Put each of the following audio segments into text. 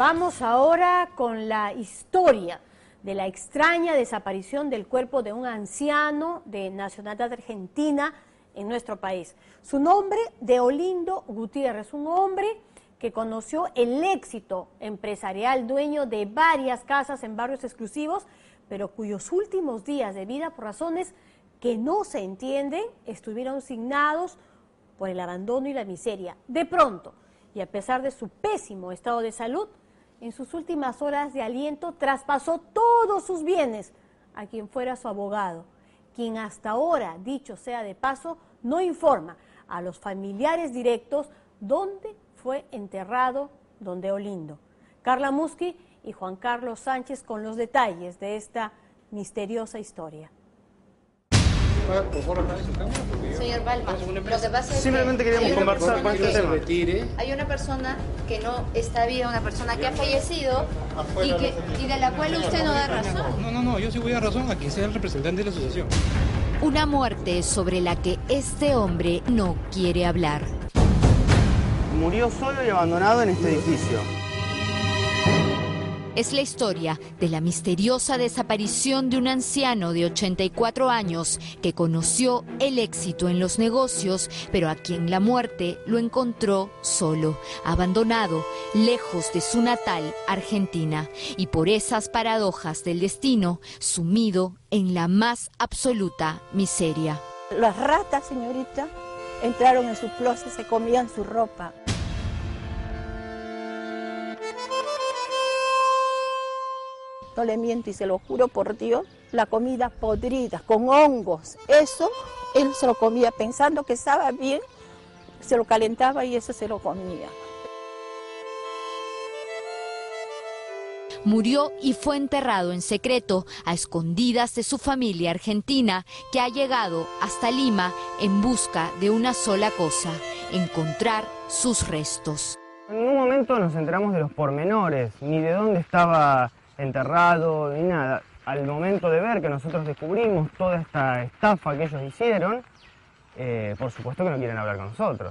Vamos ahora con la historia de la extraña desaparición del cuerpo de un anciano de nacionalidad argentina en nuestro país. Su nombre, Deolindo Gutiérrez, un hombre que conoció el éxito empresarial, dueño de varias casas en barrios exclusivos, pero cuyos últimos días de vida, por razones que no se entienden, estuvieron signados por el abandono y la miseria. De pronto, y a pesar de su pésimo estado de salud, en sus últimas horas de aliento traspasó todos sus bienes a quien fuera su abogado, quien hasta ahora, dicho sea de paso, no informa a los familiares directos dónde fue enterrado don Deolindo. Carla Musqui y Juan Carlos Sánchez con los detalles de esta misteriosa historia. Señor Palma, lo que pasa es simplemente que queríamos conversar con este tema. Hay una persona que no está viva, una persona que ha fallecido y de la cual usted no da razón. No, yo sí voy a dar razón a que sea el representante de la asociación. Una muerte sobre la que este hombre no quiere hablar. Murió solo y abandonado en este edificio. Es la historia de la misteriosa desaparición de un anciano de 84 años que conoció el éxito en los negocios, pero a quien la muerte lo encontró solo, abandonado, lejos de su natal Argentina, y por esas paradojas del destino, sumido en la más absoluta miseria. Las ratas, señorita, entraron en su closet, se comían su ropa. No le miento y se lo juro por Dios, la comida podrida, con hongos, eso él se lo comía pensando que estaba bien, se lo calentaba y eso se lo comía. Murió y fue enterrado en secreto, a escondidas de su familia argentina, que ha llegado hasta Lima en busca de una sola cosa, encontrar sus restos. En ningún momento nos enteramos de los pormenores, ni de dónde estaba enterrado ni nada. Al momento de ver que nosotros descubrimos toda esta estafa que ellos hicieron, por supuesto que no quieren hablar con nosotros.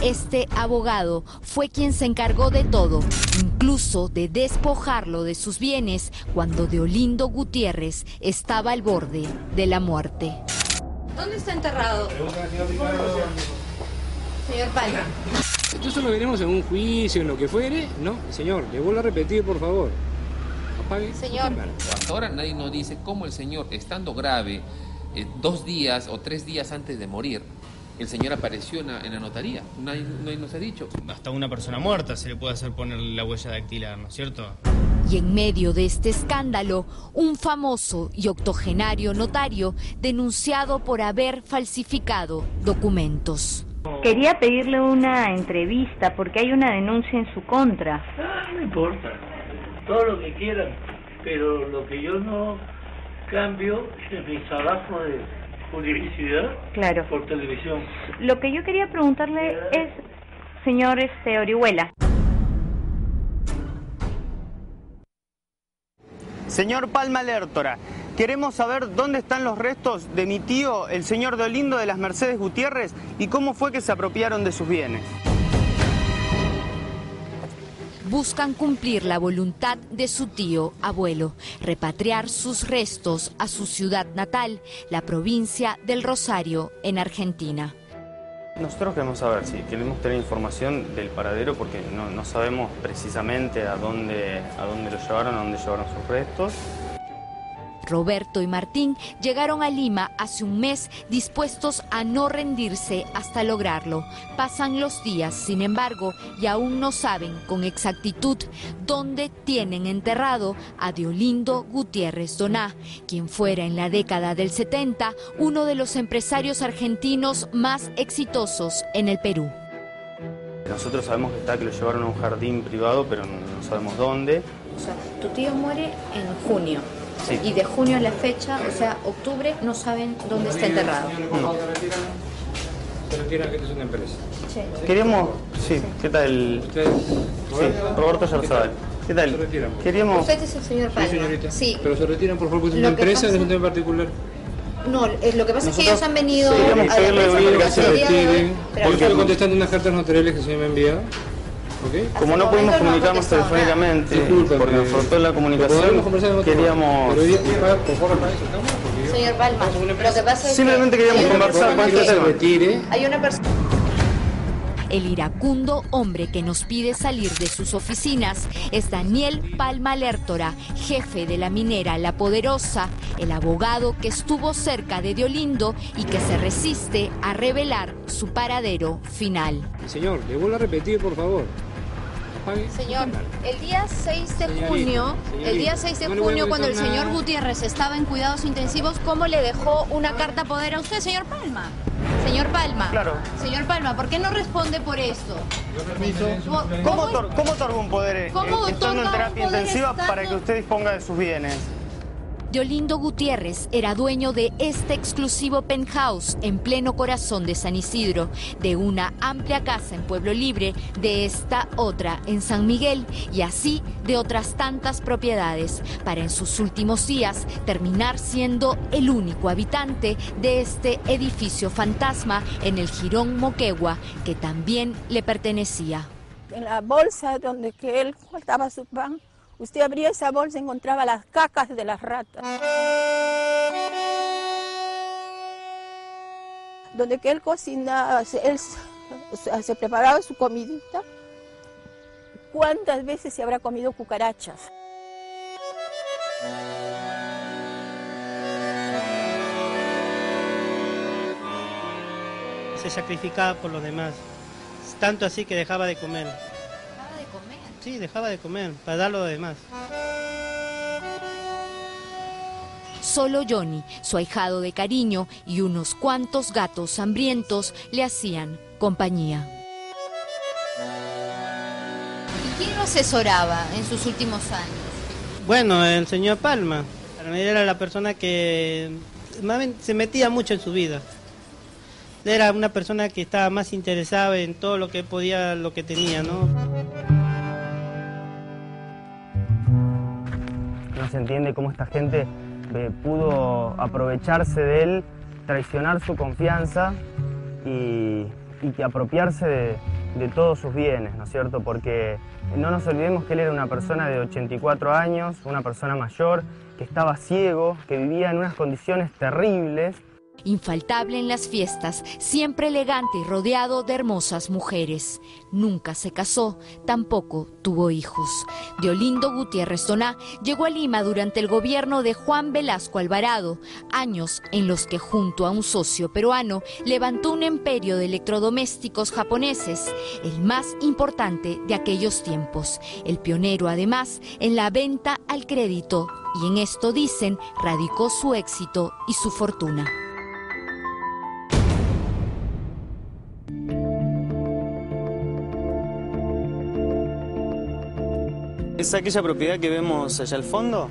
Este abogado fue quien se encargó de todo, incluso de despojarlo de sus bienes cuando Deolindo Gutiérrez estaba al borde de la muerte. ¿Dónde está enterrado? Señor Palma. Entonces lo veremos en un juicio, en lo que fuere, ¿no? Señor, le vuelvo a repetir, por favor. Apague. Señor. Hasta ahora nadie nos dice cómo el señor, estando grave, 2 días o 3 días antes de morir, el señor apareció en la notaría. Nadie nos ha dicho. Hasta una persona muerta se le puede hacer poner la huella dactilar, ¿no es cierto? Y en medio de este escándalo, un famoso y octogenario notario denunciado por haber falsificado documentos. Quería pedirle una entrevista porque hay una denuncia en su contra. No importa, todo lo que quieran, pero lo que yo no cambio es mi trabajo de publicidad, claro, por televisión. Lo que yo quería preguntarle es, señor Orihuela. Señor Palma Lertora, queremos saber dónde están los restos de mi tío, el señor Deolindo de las Mercedes Gutiérrez, y cómo fue que se apropiaron de sus bienes. Buscan cumplir la voluntad de su tío abuelo, repatriar sus restos a su ciudad natal, la provincia del Rosario, en Argentina. Nosotros queremos saber, sí, queremos tener información del paradero porque no sabemos precisamente a dónde lo llevaron, a dónde llevaron sus restos. Roberto y Martín llegaron a Lima hace un mes dispuestos a no rendirse hasta lograrlo. Pasan los días, sin embargo, y aún no saben con exactitud dónde tienen enterrado a Deolindo Gutiérrez Doná, quien fuera en la década del 70 uno de los empresarios argentinos más exitosos en el Perú. Nosotros sabemos que lo llevaron a un jardín privado, pero no sabemos dónde. O sea, tu tío muere en junio. Sí. Y de junio a la fecha, o sea, octubre, no saben dónde está enterrado. No. Sí. Queríamos, sí, ¿qué tal? Sí, Roberto Yarzabal. ¿Qué tal? Queríamos... Usted es el señor Palma. Sí, señorita. Sí. Pero se retiran, por favor, porque es una empresa, es un tema en particular. No, lo que pasa es que ellos han venido... Sí, a la empresa, que se retiren. Yo estoy contestando unas cartas notariales que se me han enviado. ¿Okay? Como no pudimos comunicarnos telefónicamente, porque nos faltó la comunicación, queríamos... Señor Palma, lo que pasa es simplemente que queríamos conversar con este tema. Hay una persona... El iracundo hombre que nos pide salir de sus oficinas es Daniel Palma Lertora, jefe de la minera La Poderosa, el abogado que estuvo cerca de Deolindo y que se resiste a revelar su paradero final. Señor, le vuelvo a repetir, por favor. Señor, el día 6 de junio, cuando el señor Gutiérrez estaba en cuidados intensivos, ¿cómo le dejó una carta poder a usted, señor Palma? Señor Palma, claro. Señor Palma, ¿por qué no responde por esto? ¿Cómo otorga un poder estando en terapia intensiva para que usted disponga de sus bienes? Deolindo Gutiérrez era dueño de este exclusivo penthouse en pleno corazón de San Isidro, de una amplia casa en Pueblo Libre, de esta otra en San Miguel y así de otras tantas propiedades, para en sus últimos días terminar siendo el único habitante de este edificio fantasma en el Jirón Moquegua, que también le pertenecía. En la bolsa donde que él guardaba su pan, usted abría esa bolsa y encontraba las cacas de las ratas. Donde que él cocinaba, él se preparaba su comidita. ¿Cuántas veces se habrá comido cucarachas? Se sacrificaba por los demás, tanto así que dejaba de comer. Sí, dejaba de comer para dar lo demás. Solo Johnny, su ahijado de cariño y unos cuantos gatos hambrientos le hacían compañía. ¿Y quién lo asesoraba en sus últimos años? Bueno, el señor Palma. Para mí era la persona que se metía mucho en su vida. Era una persona que estaba más interesada en todo lo que podía, lo que tenía, ¿no? No se entiende cómo esta gente pudo aprovecharse de él, traicionar su confianza y que apropiarse de todos sus bienes, ¿no es cierto? Porque no nos olvidemos que él era una persona de 84 años, una persona mayor, que estaba ciego, que vivía en unas condiciones terribles. Infaltable en las fiestas, siempre elegante y rodeado de hermosas mujeres. Nunca se casó, tampoco tuvo hijos. Deolindo Gutiérrez Doná llegó a Lima durante el gobierno de Juan Velasco Alvarado, años en los que junto a un socio peruano levantó un imperio de electrodomésticos japoneses, el más importante de aquellos tiempos. El pionero además en la venta al crédito, y en esto dicen radicó su éxito y su fortuna. ¿Es aquella propiedad que vemos allá al fondo?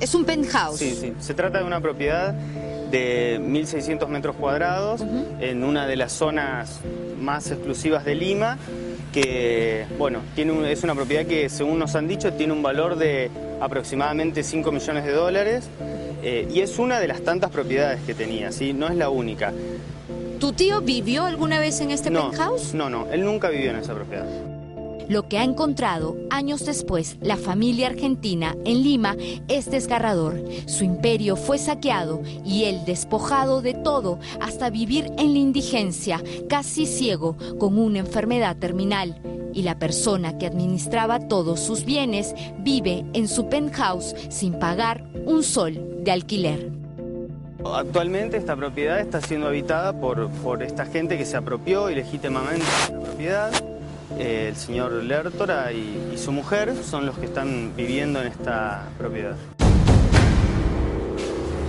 Es un penthouse. Sí, sí. Se trata de una propiedad de 1.600 metros cuadrados en una de las zonas más exclusivas de Lima, que, bueno, es una propiedad que, según nos han dicho, tiene un valor de aproximadamente $5 millones y es una de las tantas propiedades que tenía, ¿sí? No es la única. ¿Tu tío vivió alguna vez en este penthouse? No, no, él nunca vivió en esa propiedad. Lo que ha encontrado años después la familia argentina en Lima es desgarrador. Su imperio fue saqueado y él despojado de todo hasta vivir en la indigencia, casi ciego, con una enfermedad terminal. Y la persona que administraba todos sus bienes vive en su penthouse sin pagar un sol de alquiler. Actualmente esta propiedad está siendo habitada por esta gente que se apropió ilegítimamente de la propiedad. El señor Lertora y su mujer son los que están viviendo en esta propiedad.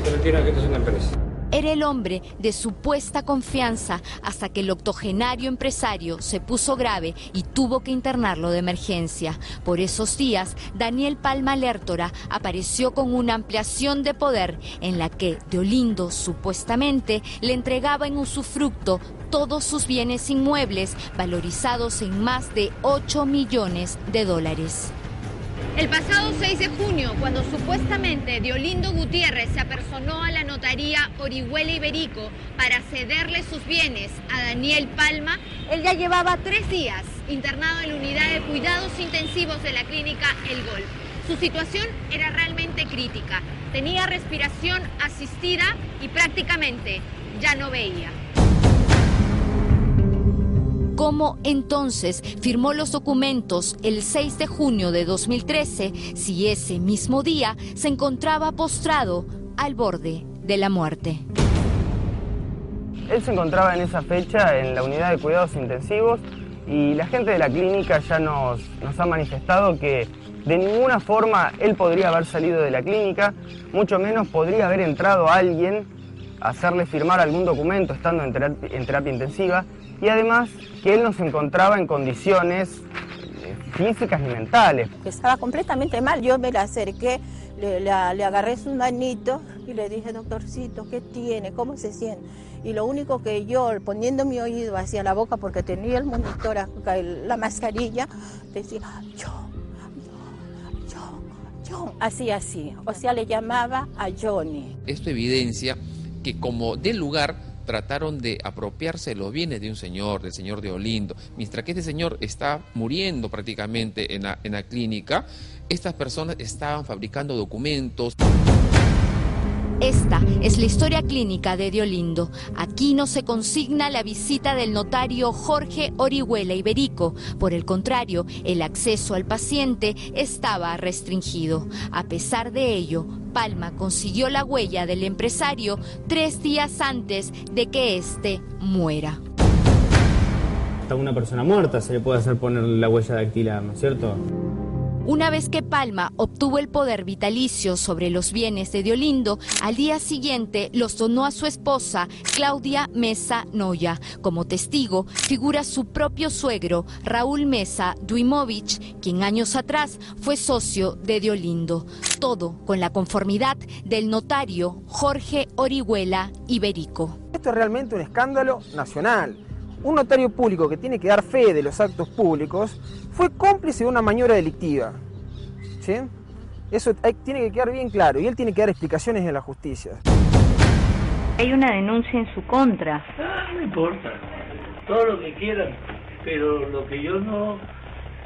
Se retira que esto es una empresa. Era el hombre de supuesta confianza hasta que el octogenario empresario se puso grave y tuvo que internarlo de emergencia. Por esos días, Daniel Palma Lertora apareció con una ampliación de poder en la que Deolindo supuestamente le entregaba en usufructo todos sus bienes inmuebles valorizados en más de $8 millones. El pasado 6 de junio, cuando supuestamente Deolindo Gutiérrez se apersonó a la notaría Orihuela Ibérico para cederle sus bienes a Daniel Palma, él ya llevaba 3 días internado en la unidad de cuidados intensivos de la clínica El Golf. Su situación era realmente crítica. Tenía respiración asistida y prácticamente ya no veía. ¿Cómo entonces firmó los documentos el 6 de junio de 2013 si ese mismo día se encontraba postrado al borde de la muerte? Él se encontraba en esa fecha en la unidad de cuidados intensivos y la gente de la clínica ya nos ha manifestado que de ninguna forma él podría haber salido de la clínica, mucho menos podría haber entrado a alguien a hacerle firmar algún documento estando en terapia intensiva, y además que él no se encontraba en condiciones físicas ni mentales. Estaba completamente mal. Yo me la acerqué, le agarré su manito y le dije: doctorcito, ¿qué tiene? ¿Cómo se siente? Y lo único que yo, poniendo mi oído hacia la boca, porque tenía el monitor acá, la mascarilla, decía: John, así, o sea, le llamaba a Johnny. Esto evidencia que como del lugar trataron de apropiarse los bienes de un señor, del señor Deolindo. Mientras que este señor está muriendo prácticamente en la clínica, estas personas estaban fabricando documentos. Esta es la historia clínica de Deolindo. Aquí no se consigna la visita del notario Jorge Orihuela Ibérico. Por el contrario, el acceso al paciente estaba restringido. A pesar de ello, Palma consiguió la huella del empresario 3 días antes de que éste muera. Hasta una persona muerta se le puede hacer poner la huella dactilar, ¿no es cierto? Una vez que Palma obtuvo el poder vitalicio sobre los bienes de Deolindo, al día siguiente los donó a su esposa, Claudia Mesa Noya. Como testigo figura su propio suegro, Raúl Mesa Duimovich, quien años atrás fue socio de Deolindo. Todo con la conformidad del notario Jorge Orihuela Ibérico. Esto es realmente un escándalo nacional. Un notario público que tiene que dar fe de los actos públicos fue cómplice de una maniobra delictiva, ¿sí? Eso tiene que quedar bien claro y él tiene que dar explicaciones en la justicia. Hay una denuncia en su contra. No importa, todo lo que quieran, pero lo que yo no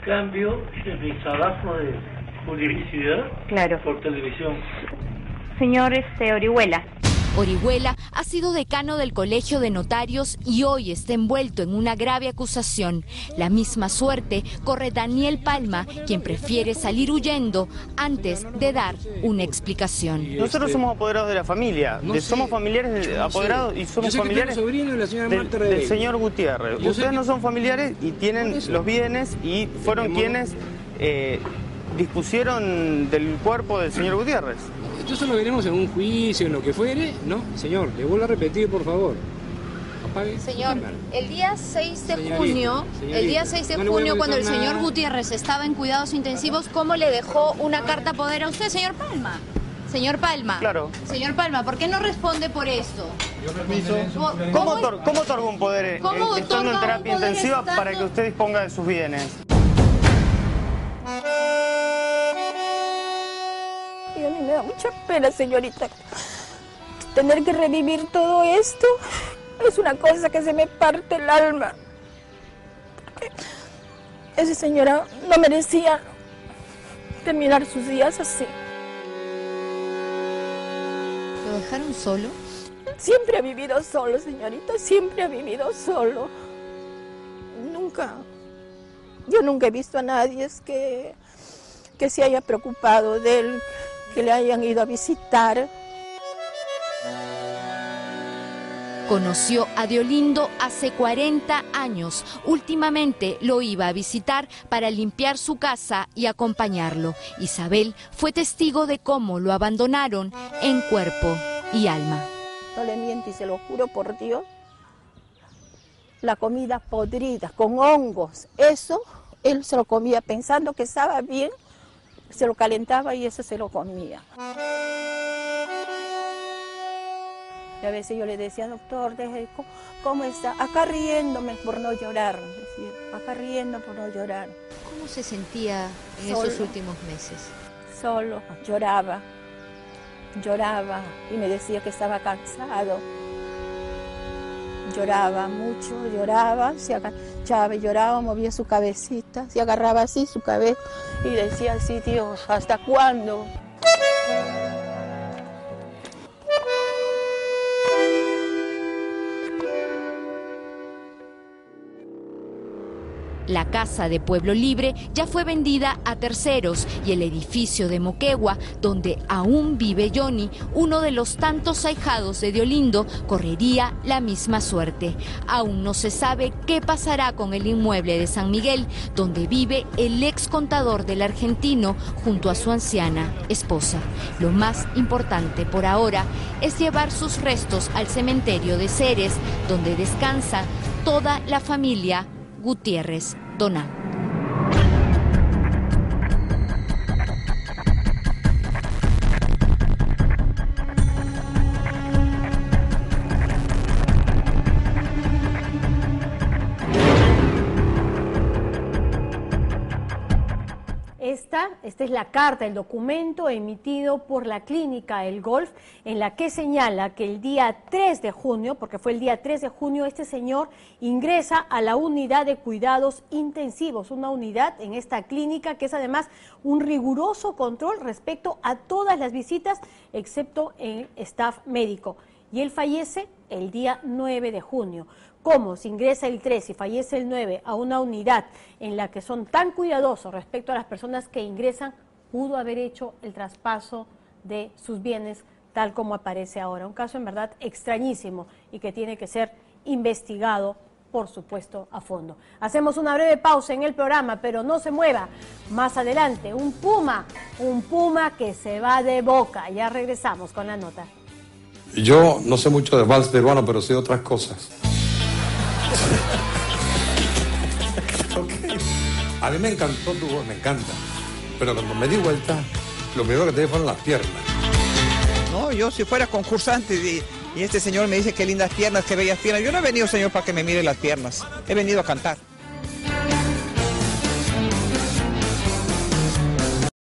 cambio es mi trabajo de publicidad, claro, por televisión. Señor Orihuela. Orihuela ha sido decano del Colegio de Notarios y hoy está envuelto en una grave acusación. La misma suerte corre Daniel Palma, quien prefiere salir huyendo antes de dar una explicación. Nosotros somos apoderados de la familia, somos familiares de apoderados y somos familiares del señor Gutiérrez. Ustedes no son familiares y tienen los bienes y fueron quienes dispusieron del cuerpo del señor Gutiérrez. Eso lo veremos en un juicio, en lo que fuere, ¿no? Señor, le vuelvo a repetir, por favor. Apague. Señor, el día 6 de junio, cuando el señor Gutiérrez estaba en cuidados intensivos, ¿cómo le dejó una carta poder a usted, señor Palma? Señor Palma. Claro. Señor Palma, ¿por qué no responde por esto? Yo permiso. ¿Cómo otorga un poder estando en terapia intensiva para que usted disponga de sus bienes? A mí me da mucha pena, señorita. Tener que revivir todo esto es una cosa que se me parte el alma. Porque esa señora no merecía terminar sus días así. ¿Lo dejaron solo? Siempre ha vivido solo, señorita. Siempre ha vivido solo. Nunca. Yo nunca he visto a nadie que se haya preocupado de él, que le hayan ido a visitar. Conoció a Deolindo hace 40 años. Últimamente lo iba a visitar para limpiar su casa y acompañarlo. Isabel fue testigo de cómo lo abandonaron en cuerpo y alma. No le miento y se lo juro por Dios. La comida podrida, con hongos, eso él se lo comía pensando que estaba bien. Se lo calentaba y eso se lo comía. Y a veces yo le decía, doctor, ¿cómo está? Acá riéndome por no llorar, acá riendo por no llorar. ¿Cómo se sentía en esos últimos meses? Solo, lloraba y me decía que estaba cansado. Lloraba mucho, lloraba, se agachaba, lloraba, movía su cabecita, se agarraba así su cabeza y decía así, Dios, ¿hasta cuándo? La casa de Pueblo Libre ya fue vendida a terceros y el edificio de Moquegua, donde aún vive Johnny, uno de los tantos ahijados de Deolindo, correría la misma suerte. Aún no se sabe qué pasará con el inmueble de San Miguel, donde vive el ex contador del argentino junto a su anciana esposa. Lo más importante por ahora es llevar sus restos al cementerio de Ceres, donde descansa toda la familia Gutiérrez Doná. Esta es la carta, el documento emitido por la clínica El Golf, en la que señala que el día 3 de junio, porque fue el día 3 de junio, este señor ingresa a la unidad de cuidados intensivos, una unidad en esta clínica que es además un riguroso control respecto a todas las visitas, excepto el staff médico. Y él fallece el día 9 de junio. ¿Cómo? Si ingresa el 3 y fallece el 9 a una unidad en la que son tan cuidadosos respecto a las personas que ingresan, pudo haber hecho el traspaso de sus bienes tal como aparece ahora. Un caso en verdad extrañísimo y que tiene que ser investigado, por supuesto, a fondo. Hacemos una breve pausa en el programa, pero no se mueva. Más adelante, un puma que se va de boca. Ya regresamos con la nota. Yo no sé mucho de vals peruano, pero sé otras cosas. Okay. A mí me encantó tu voz, me encanta. Pero cuando me di vuelta, lo primero que te di fueron las piernas. No, yo si fuera concursante y este señor me dice qué lindas piernas, qué bellas piernas. Yo no he venido, señor, para que me mire las piernas. He venido a cantar.